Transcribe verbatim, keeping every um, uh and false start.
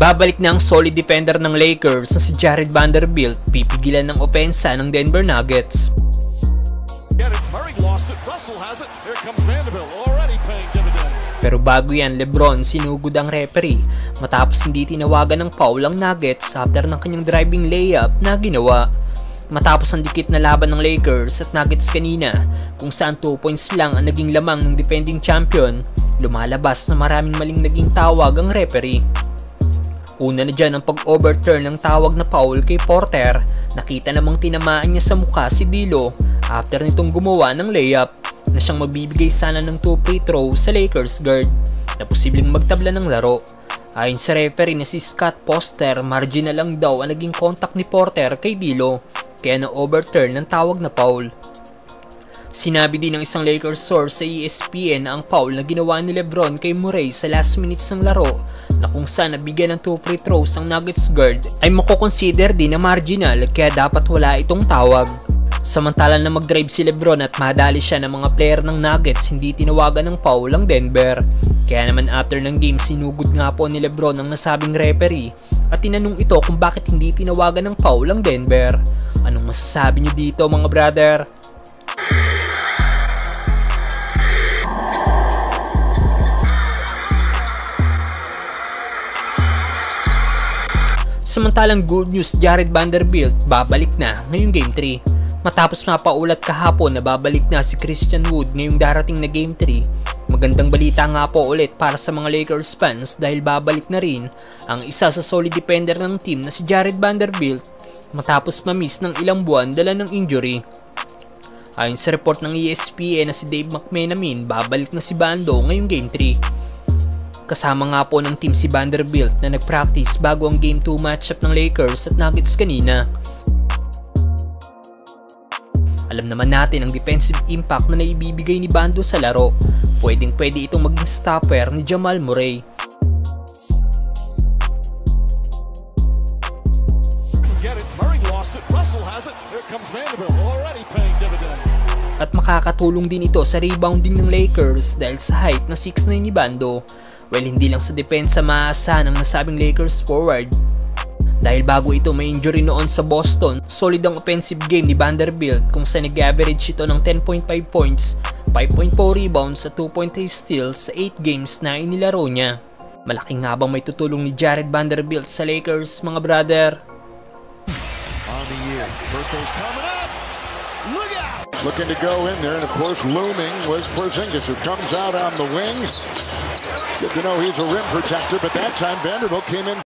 Babalik na ang solid defender ng Lakers na si Jarred Vanderbilt, pipigilan ng opensa ng Denver Nuggets. Pero bago yan, LeBron sinugod ang referee matapos hindi tinawagan ng foul ang Nuggets after ng kanyang driving layup na ginawa. Matapos ang dikit na laban ng Lakers at Nuggets kanina, kung saan two points lang ang naging lamang ng defending champion, lumalabas na maraming maling naging tawag ang referee. Una na dyan ang pag-overturn ng tawag na foul kay Porter, nakita namang tinamaan niya sa mukha si Bilo after nitong gumawa ng layup na siyang mabibigay sana ng two free throw sa Lakers guard na posibleng magtabla ng laro. Ayon sa referee na si Scott Foster, marginal lang daw ang naging contact ni Porter kay Bilo, kaya na-overturn ng tawag na foul. Sinabi din ng isang Lakers source sa E S P N na ang foul na ginawa ni LeBron kay Murray sa last minutes ng laro na kung saan nabigyan ng two free throws ang Nuggets guard ay makukonsider din na marginal kaya dapat wala itong tawag. Samantalang na mag-drive si LeBron at madali siya ng mga player ng Nuggets, hindi tinawagan ng foul ang Denver. Kaya naman after ng game, sinugod nga po ni LeBron ang nasabing referee at tinanong ito kung bakit hindi tinawagan ng foul ang Denver. Anong masasabi niyo dito mga brother? Samantalang good news, Jarred Vanderbilt babalik na ngayong game three. Matapos mapaulat kahapon na babalik na si Christian Wood ngayong darating na game three, magandang balita nga po ulit para sa mga Lakers fans dahil babalik na rin ang isa sa solid defender ng team na si Jarred Vanderbilt matapos mamiss ng ilang buwan dala ng injury. Ayon sa report ng E S P N na si Dave McMenamin, babalik na si Bando ngayong game three. Kasama nga po ng team si Vanderbilt na nagpractice bago ang game two matchup ng Lakers at Nuggets kanina. Alam naman natin ang defensive impact na naibibigay ni Bando sa laro. Pwedeng pwede itong maging stopper ni Jamal Murray. At makakatulong din ito sa rebounding ng Lakers dahil sa height na six nine ni Bando. Well, hindi lang sa depensa maaasahan ang nasabing Lakers forward. Dahil bago ito may injury noon sa Boston, solid ang offensive game ni Vanderbilt kung saan nag-average ito ng ten point five points, five point four rebounds at two point three steals sa eight games na inilaro niya. Malaki nga bang may tutulong ni Jarred Vanderbilt sa Lakers mga brother? On the year, Burkow's coming up! Look out! Looking to go in there, and of course looming was Porzingis who comes out on the wing. Good to know he's a rim protector, but that time Vanderbilt came in.